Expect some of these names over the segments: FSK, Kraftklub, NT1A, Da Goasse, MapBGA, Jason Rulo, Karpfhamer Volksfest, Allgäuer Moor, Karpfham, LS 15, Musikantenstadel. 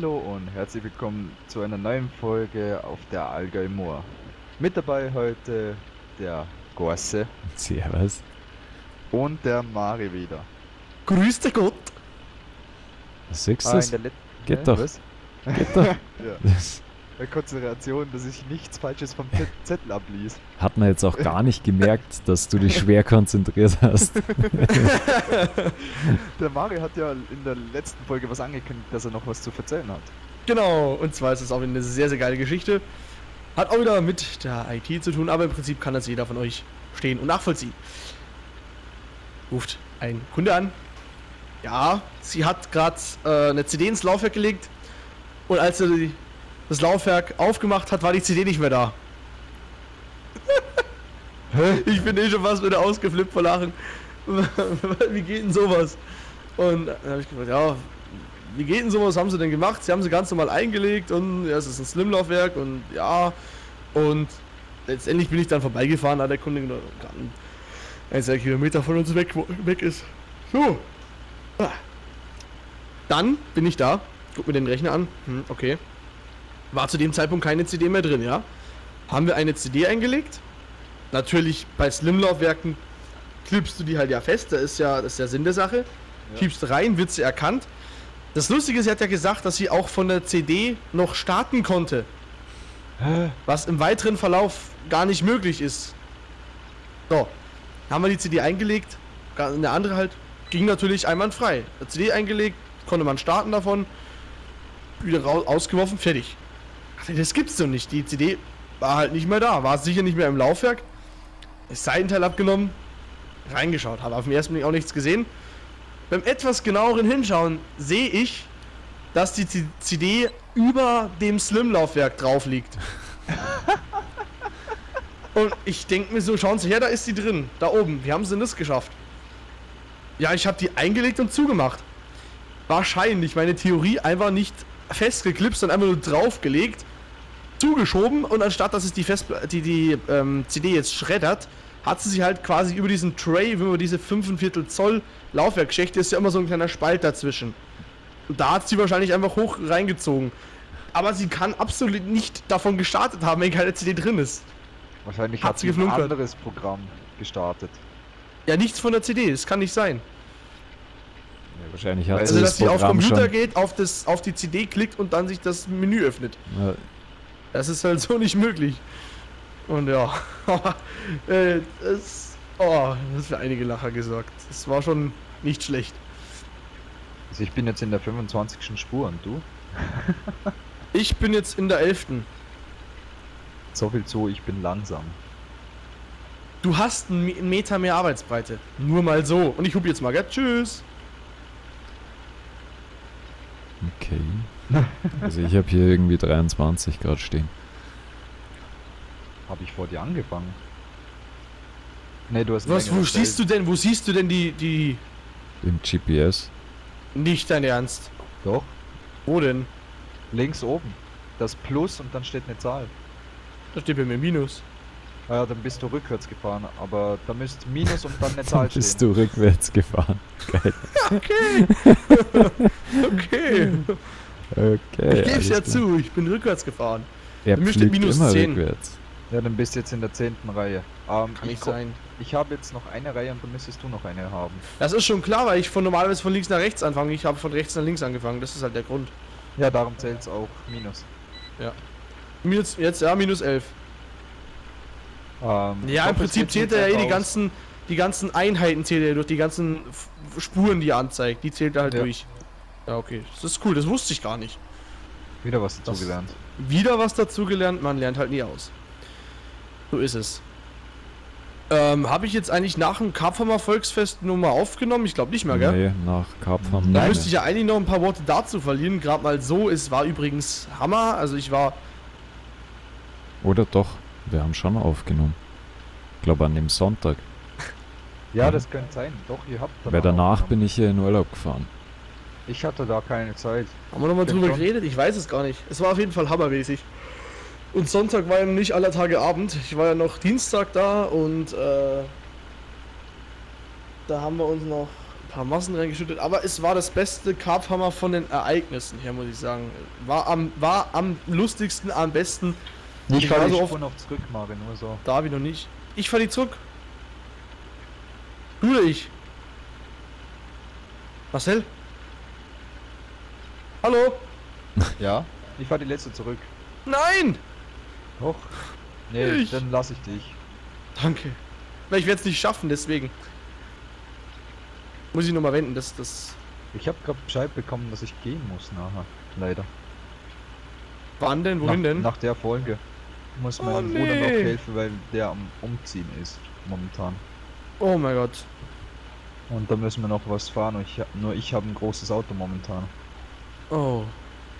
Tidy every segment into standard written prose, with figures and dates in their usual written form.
Hallo und herzlich willkommen zu einer neuen Folge auf der Allgäuer Moor. Mit dabei heute der Gorse. Servus. Und der Mari wieder. Grüß dich Gott! Was siehst du das? Geht doch. Was? Geht doch. Ja. Konzentration, dass ich nichts Falsches vom Zettel ablies. Hat man jetzt auch gar nicht gemerkt, dass du dich schwer konzentriert hast. Der Mario hat ja in der letzten Folge was angekündigt, dass er noch was zu erzählen hat. Genau, und zwar ist es auch eine sehr, sehr geile Geschichte. Hat auch wieder mit der IT zu tun, aber im Prinzip kann das jeder von euch stehen und nachvollziehen. Ruft ein Kunde an. Ja, sie hat gerade eine CD ins Laufwerk gelegt und als er die das Laufwerk aufgemacht hat, war die CD nicht mehr da. Ich bin eh schon fast wieder ausgeflippt vor Lachen. Wie geht denn sowas? Und dann habe ich gefragt, ja, wie geht denn sowas? Haben sie denn gemacht? Sie haben sie ganz normal eingelegt und ja, es ist ein Slim-Laufwerk und ja. Und letztendlich bin ich dann vorbeigefahren, hat der Kunde gerade ein Kilometer von uns weg ist. So. Dann bin ich da, guck mir den Rechner an. Okay. War zu dem Zeitpunkt keine CD mehr drin, ja? Haben wir eine CD eingelegt? Natürlich, bei Slim-Laufwerken klippst du die halt ja fest, das ist ja Sinn der Sache. Ja. Schiebst rein, wird sie erkannt. Das Lustige ist, sie hat ja gesagt, dass sie auch von der CD noch starten konnte. Hä? Was im weiteren Verlauf gar nicht möglich ist. So, haben wir die CD eingelegt, eine andere halt, ging natürlich einwandfrei. Die CD eingelegt, konnte man starten davon, wieder raus, ausgeworfen, fertig. Das gibt's doch nicht. Die CD war halt nicht mehr da. War sicher nicht mehr im Laufwerk. Das Seitenteil abgenommen. Reingeschaut. Habe auf dem ersten Blick auch nichts gesehen. Beim etwas genaueren Hinschauen sehe ich, dass die CD über dem Slim-Laufwerk drauf liegt. Und ich denke mir so, schauen Sie her, da ist sie drin. Da oben. Wie haben sie denn das geschafft? Ja, ich habe die eingelegt und zugemacht. Wahrscheinlich. Meine Theorie einfach nicht festgeklipst und einfach nur draufgelegt, zugeschoben und anstatt, dass es die CD jetzt schreddert, hat sie halt quasi über diesen Tray, über diese 5,25 Zoll Laufwerkschächte, ist ja immer so ein kleiner Spalt dazwischen. Und da hat sie wahrscheinlich einfach hoch reingezogen. Aber sie kann absolut nicht davon gestartet haben, wenn keine CD drin ist. Wahrscheinlich hat sie ein anderes Programm gestartet. Ja, nichts von der CD, das kann nicht sein. Ja, wahrscheinlich hat also, dass sie auf Computer schon geht, auf die CD klickt und dann sich das Menü öffnet. Ja. Das ist halt so nicht möglich. Und ja, das für einige Lacher gesagt. Es war schon nicht schlecht. Also ich bin jetzt in der 25. Spur und du? Ich bin jetzt in der 11. So viel zu, ich bin langsam. Du hast einen Meter mehr Arbeitsbreite. Nur mal so. Und ich hub jetzt mal, gell? Tschüss. Okay. Also ich habe hier irgendwie 23 Grad stehen. Habe ich vor dir angefangen? Ne, du hast... Was, wo siehst du denn die... Im GPS. Nicht dein Ernst. Doch. Wo denn? Links oben. Das Plus und dann steht eine Zahl. Da steht bei mir Minus. Ja, dann bist du rückwärts gefahren, aber da müsst Minus und dann eine Zahl stehen. Bist du rückwärts gefahren. Geil. Okay. Okay. Okay. Ich gebe es ja zu, ich bin rückwärts gefahren. Er müsste Minus 10. Rückwärts. Ja, dann bist du jetzt in der 10. Reihe. Kann nicht sein. Ich habe jetzt noch eine Reihe und dann müsstest du noch eine haben. Das ist schon klar, weil ich normalerweise von links nach rechts anfange. Ich habe von rechts nach links angefangen, das ist halt der Grund. Ja, darum zählt es auch Minus. Ja. Minus, jetzt, ja, Minus 11. Ja, im Prinzip zählt er ja eh die ganzen Einheiten zählt er durch, die ganzen Spuren, die er anzeigt, die zählt er halt durch. Ja, okay. Das ist cool, das wusste ich gar nicht. Wieder was dazugelernt. Wieder was dazugelernt, man lernt halt nie aus. So ist es. Habe ich jetzt eigentlich nach dem Karpfhamer Volksfest nochmal aufgenommen? Ich glaube nicht mehr, gell? Nee, nach Karpfhamer. Da müsste ich ja eigentlich noch ein paar Worte dazu verlieren, gerade mal so. Es war übrigens Hammer, also ich war... Oder doch? Wir haben schon aufgenommen. Ich glaube an dem Sonntag. Ja, das könnte sein. Doch, ihr habt danach. Weil danach bin ich hier in Urlaub gefahren. Ich hatte da keine Zeit. Haben wir nochmal drüber geredet? Ich weiß es gar nicht. Es war auf jeden Fall hammermäßig. Und Sonntag war ja nicht aller Tage Abend. Ich war ja noch Dienstag da und da haben wir uns noch ein paar Massen reingeschüttet, aber es war das beste Karpfhammer von den Ereignissen her, muss ich sagen. War am lustigsten, am besten. Ich fahre so oft noch zurück, Marvin, nur so. Da hab ich noch nicht. Ich fahre die zurück. Du oder ich? Marcel? Hallo? Ja? Ich fahre die letzte zurück. Nein! Doch? Nee, ich. Dann lass ich dich. Danke. Weil ich werde es nicht schaffen, deswegen. Muss ich nochmal wenden, dass das... Ich habe gerade Bescheid bekommen, dass ich gehen muss nachher. Leider. Wann denn? Wohin denn? Nach der Folge. Muss meinem Bruder noch helfen, weil der am Umziehen ist. Momentan. Oh mein Gott. Und da müssen wir noch was fahren. Und ich habe ein großes Auto momentan. Oh.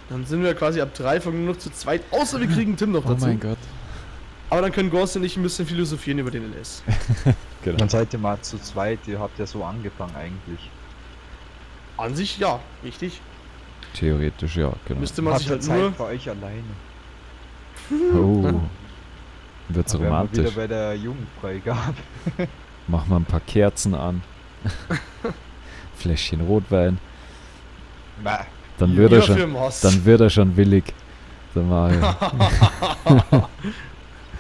Dann sind wir quasi ab 3 Folgen nur noch zu zweit. Außer wir kriegen Tim noch dazu. Oh mein Gott. Aber dann können Ghost und ich ein bisschen philosophieren über den LS. Genau. Dann seid ihr mal zu zweit, ihr habt ja so angefangen eigentlich. An sich ja, richtig? Theoretisch ja, genau. Müsste man sich halt Zeit nur... bei euch alleine. Oh. Wird's aber romantisch. Wieder bei der Jugendfreigabe. Mach mal ein paar Kerzen an. Fläschchen Rotwein. Dann wird er schon, willig. Dann Mario.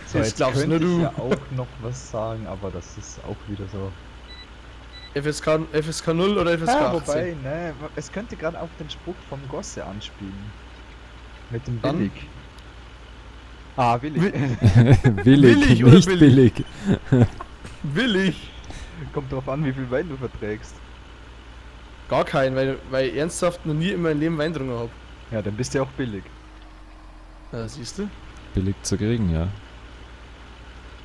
So, jetzt glaubst nur du. Ich ja auch noch was sagen, aber das ist auch wieder so. FSK 0 oder FSK 18? Wobei, ne, es könnte gerade auf den Spruch vom Gosse anspielen. Mit dem Billig. Willig. Willig, nicht billig. Willig. Kommt drauf an, wie viel Wein du verträgst. Gar keinen, weil ich ernsthaft noch nie in meinem Leben Wein getrunken habe. Ja, dann bist du ja auch billig. Ja, siehst du? Billig zu kriegen, ja.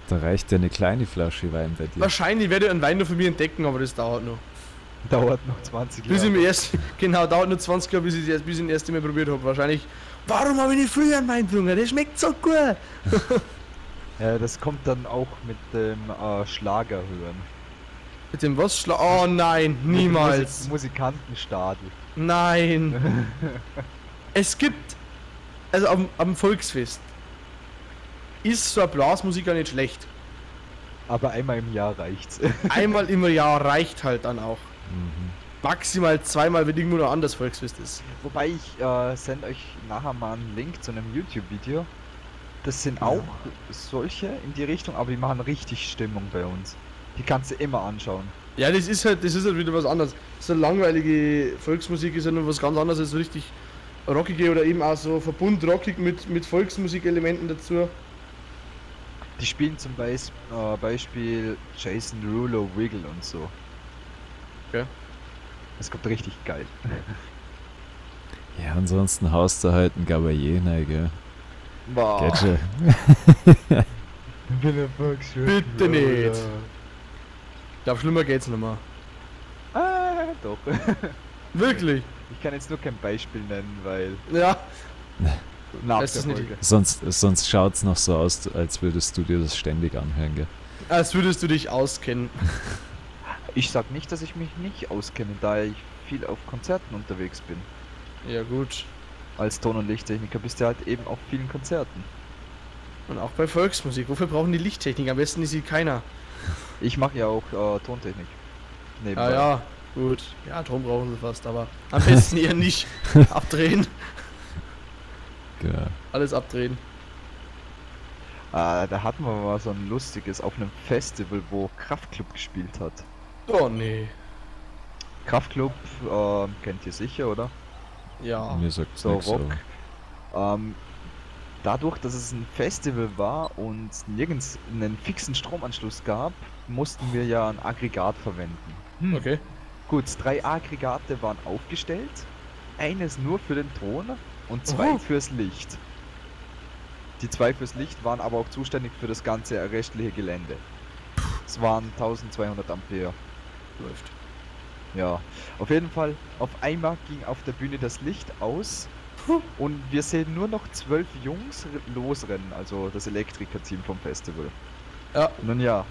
Da reicht ja eine kleine Flasche Wein bei dir. Wahrscheinlich werde ich einen Wein nur für mich entdecken, aber das dauert noch. Dauert noch 20 Jahre. Bis ich mir erst, genau, dauert nur 20 Jahre, bis ich das erste Mal probiert habe. Wahrscheinlich, warum habe ich nicht früher einen Wein getrunken? Der schmeckt so gut. Ja, das kommt dann auch mit dem Schlager hören. Mit dem was? Oh nein, niemals. Musikantenstadel. Nein. Es gibt, also am Volksfest, ist so ein Blasmusiker nicht schlecht. Aber einmal im Jahr reicht's. Einmal im Jahr reicht halt dann auch. Mhm. Maximal zweimal, wenn irgendwo noch anders Volksfest ist. Wobei ich sende euch nachher mal einen Link zu einem YouTube-Video. Das sind auch solche in die Richtung, aber die machen richtig Stimmung bei uns. Die kannst du immer anschauen. Ja, das ist halt wieder was anderes. So langweilige Volksmusik ist ja nur was ganz anderes als so richtig rockige oder eben auch so verbundrockig mit Volksmusikelementen dazu. Die spielen zum Beispiel Jason Rulo Wiggle und so. Okay. Das kommt richtig geil. Ja, ansonsten haust du halt ein Gabayene, gell? Boah. Bitte nicht. Ich glaube, schlimmer geht's nicht mehr. Ah, doch. Wirklich? Ich kann jetzt nur kein Beispiel nennen, weil... Ja. Sonst schaut's noch so aus, als würdest du dir das ständig anhören, gell? Als würdest du dich auskennen. Ich sag nicht, dass ich mich nicht auskenne, da ich viel auf Konzerten unterwegs bin. Ja gut. Als Ton- und Lichttechniker bist du halt eben auf vielen Konzerten. Und auch bei Volksmusik. Wofür brauchen die Lichttechnik? Am besten ist sie keiner. Ich mache ja auch Tontechnik. Nebenbei. Ja, gut. Ja, Ton brauchen sie fast, aber am besten eher nicht. Abdrehen. Ja. Alles abdrehen. Ah, da hatten wir mal so ein lustiges auf einem Festival, wo Kraftklub gespielt hat. Oh nee. Kraftklub kennt ihr sicher, oder? Ja. Mir sagt so nix, Rock. Dadurch, dass es ein Festival war und nirgends einen fixen Stromanschluss gab, mussten wir ja ein Aggregat verwenden. Hm. Okay. Gut, 3 Aggregate waren aufgestellt. Eines nur für den Ton. Und 2 fürs Licht. Die 2 fürs Licht waren aber auch zuständig für das ganze restliche Gelände. Es waren 1200 Ampere. Läuft. Ja. Auf jeden Fall, auf einmal ging auf der Bühne das Licht aus. Und wir sehen nur noch 12 Jungs losrennen. Also das Elektriker-Team vom Festival. Ja. Nun ja.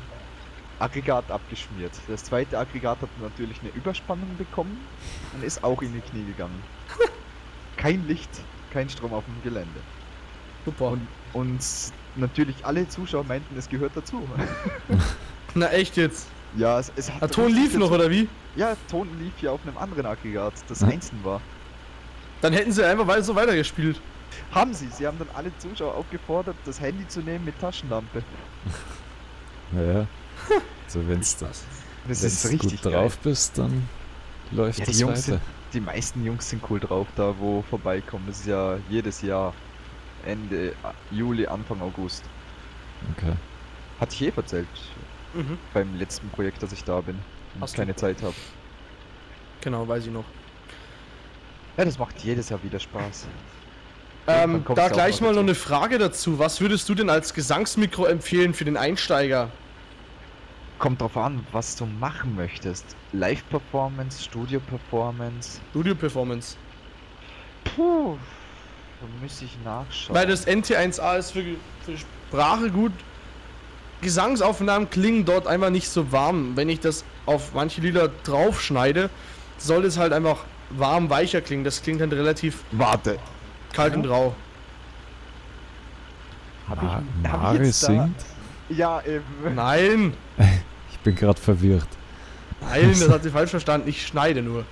Aggregat abgeschmiert. Das zweite Aggregat hat natürlich eine Überspannung bekommen. Und ist auch in die Knie gegangen. Kein Licht, kein Strom auf dem Gelände. Super. Und natürlich alle Zuschauer meinten, es gehört dazu. Na echt jetzt? Ja, es hat... Der Ton lief noch, oder wie? Ja, Ton lief ja auf einem anderen Aggregat, das einzeln war. Dann hätten sie einfach so weitergespielt. Haben sie. Sie haben dann alle Zuschauer aufgefordert, das Handy zu nehmen mit Taschenlampe. Naja. So, wenn's das... Wenn du gut drauf bist, dann läuft das weiter. Die meisten Jungs sind cool drauf, da wo vorbeikommen. Das ist ja jedes Jahr Ende Juli, Anfang August. Okay. Hat ich erzählt. Mhm. Beim letzten Projekt, dass ich da bin. Und ich keine Zeit habe. Genau, weiß ich noch. Ja, das macht jedes Jahr wieder Spaß. Da gleich mal noch eine Frage dazu. Was würdest du denn als Gesangsmikro empfehlen für den Einsteiger? Kommt drauf an, was du machen möchtest. Live-Performance, Studio-Performance. Studio-Performance. Puh, da müsste ich nachschauen. Weil das NT1A ist für Sprache gut. Gesangsaufnahmen klingen dort einfach nicht so warm. Wenn ich das auf manche Lieder draufschneide, soll es halt einfach warm, weicher klingen. Das klingt dann relativ... Warte. Kalt und rau. Hab ich jetzt singt? Da? Ja, eben. Nein! Ich bin gerade verwirrt. Nein, das hat sie falsch verstanden. Ich schneide nur.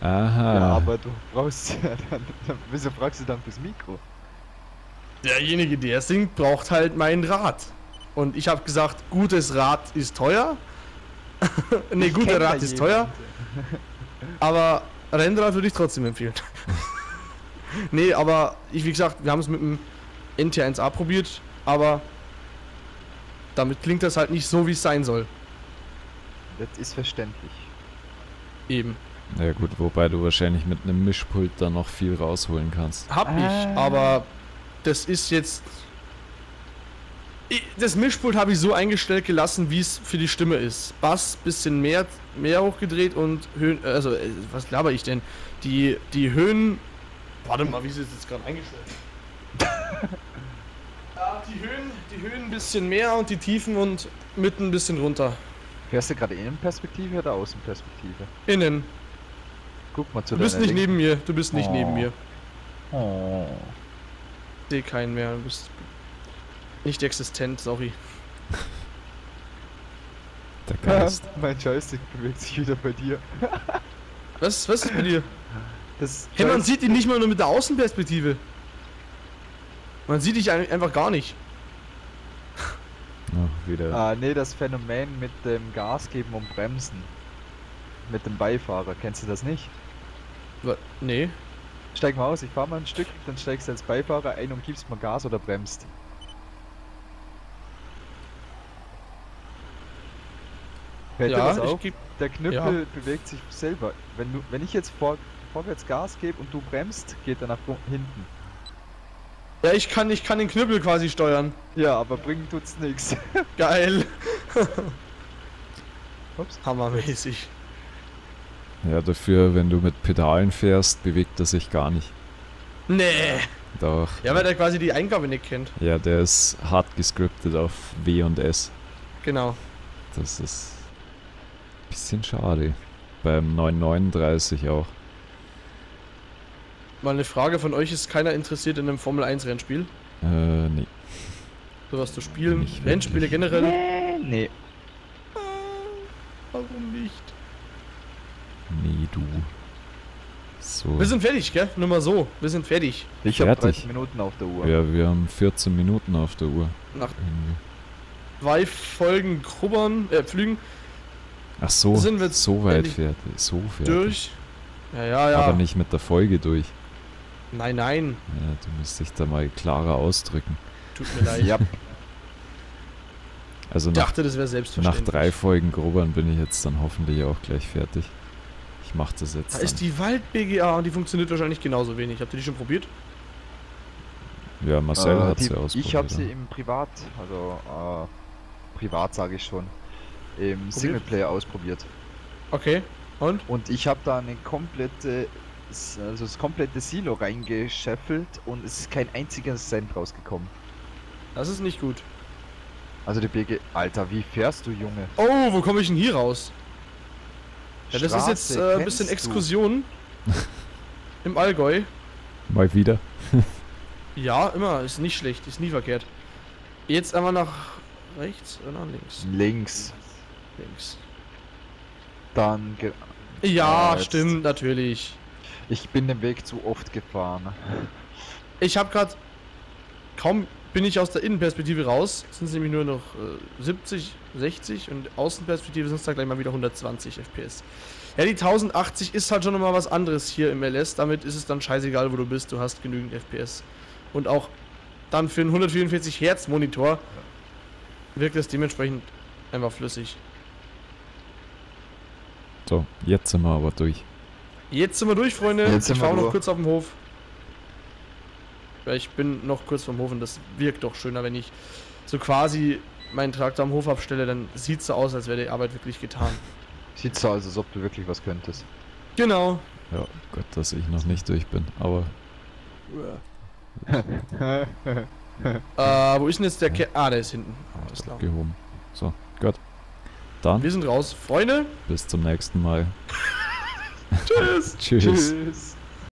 Aha. Ja, aber du brauchst ja dann... Wieso fragst du dann fürs Mikro? Derjenige, der singt, braucht halt meinen Rat. Und ich habe gesagt, gutes Rad ist teuer. Ne, guter Rat ist teuer. Aber Rennrad würde ich trotzdem empfehlen. Ne, aber wie gesagt, wir haben es mit dem NT1A probiert, aber damit klingt das halt nicht so, wie es sein soll. Das ist verständlich. Eben. Ja gut, wobei du wahrscheinlich mit einem Mischpult da noch viel rausholen kannst. Hab ich, aber das ist jetzt... Das Mischpult habe ich so eingestellt gelassen, wie es für die Stimme ist. Bass bisschen mehr hochgedreht und Höhen... Also, was laber ich denn? Die Höhen... Warte mal, wie ist es jetzt gerade eingestellt? Die Höhen ein bisschen mehr und die Tiefen und mitten ein bisschen runter. Fährst du gerade Innenperspektive oder Außenperspektive? Innen. Guck mal zu deiner Linken. Du bist nicht neben mir. Oh. Ich sehe keinen mehr, du bist... Nicht existent, sorry. Der Geist. Mein Joystick bewegt sich wieder bei dir. Was ist bei dir? Hey, man sieht ihn nicht mal nur mit der Außenperspektive. Man sieht dich einfach gar nicht. Ach, wieder. Ah, nee, das Phänomen mit dem Gas geben und bremsen. Mit dem Beifahrer, kennst du das nicht? Nee. Steig mal aus, ich fahr mal ein Stück, dann steigst du als Beifahrer ein und gibst mal Gas oder bremst. Ja, der Knüppel bewegt sich selber. Wenn ich jetzt vorwärts Gas gebe und du bremst, geht er nach hinten. Ja, ich kann den Knüppel quasi steuern. Ja, aber bringen tut's nichts. Geil. Ups. Hammermäßig. Ja, dafür, wenn du mit Pedalen fährst, bewegt er sich gar nicht. Nee. Doch. Ja, weil der quasi die Eingabe nicht kennt. Ja, der ist hart gescriptet auf W und S. Genau. Das ist... Bisschen schade. Beim 939 auch. Mal eine Frage von euch, ist keiner interessiert in einem Formel-1-Rennspiel? Nee. Sowas zu spielen? Nicht Rennspiele wirklich. Generell? Nee. Warum nicht? Nee, du. So. Wir sind fertig, gell? Nur mal so. Wir sind fertig. Ich habe 30 Minuten auf der Uhr. Ja, wir haben 14 Minuten auf der Uhr. Nach 2 Folgen Flügen. Ach so, sind wir so weit fertig. So fertig. Durch? Ja. Aber nicht mit der Folge durch. Nein. Ja, du musst dich da mal klarer ausdrücken. Tut mir leid. Ja. Also ich dachte, das wäre selbstverständlich. Nach 3 Folgen Grubbern bin ich jetzt dann hoffentlich auch gleich fertig. Ich mach das jetzt. Da ist die Wald-BGA und die funktioniert wahrscheinlich genauso wenig. Habt ihr die schon probiert? Ja, Marcel hat sie ausprobiert. Ich habe sie im Privat, also privat sage ich schon. Im Singleplayer ausprobiert. Okay, und? Und ich habe da das komplette Silo reingescheffelt und es ist kein einziger Cent rausgekommen. Das ist nicht gut. Also die BG... Alter, wie fährst du, Junge? Oh, wo komme ich denn hier raus? Ja, das Straße, ist jetzt ein bisschen Exkursion. Im Allgäu. Mal wieder. Ja, immer. Ist nicht schlecht. Ist nie verkehrt. Jetzt einmal nach... Rechts oder links? Links. links. Dann... Ja, jetzt. Stimmt, natürlich. Ich bin den Weg zu oft gefahren. Ich habe gerade... Kaum bin ich aus der Innenperspektive raus, sind es nämlich nur noch 70, 60 und Außenperspektive sind es da gleich mal wieder 120 FPS. Ja, die 1080 ist halt schon nochmal was anderes hier im LS, damit ist es dann scheißegal, wo du bist, du hast genügend FPS. Und auch dann für einen 144 Hertz Monitor wirkt es dementsprechend einfach flüssig. So, jetzt sind wir aber durch. Jetzt sind wir durch, Freunde. Jetzt ich fahre noch kurz auf den Hof. Ich bin noch kurz vom Hof und das wirkt doch schöner, wenn ich so quasi meinen Traktor am Hof abstelle, dann sieht es so aus, als wäre die Arbeit wirklich getan. Sieht so aus, als ob du wirklich was könntest. Genau. Ja, Gott, dass ich noch nicht durch bin, aber... wo ist denn jetzt der Kerl? Ah, der ist hinten. Alles klar. Gehoben. So, gut. Dann... Wir sind raus, Freunde. Bis zum nächsten Mal. Tschüss. Tschüss. Tschüss.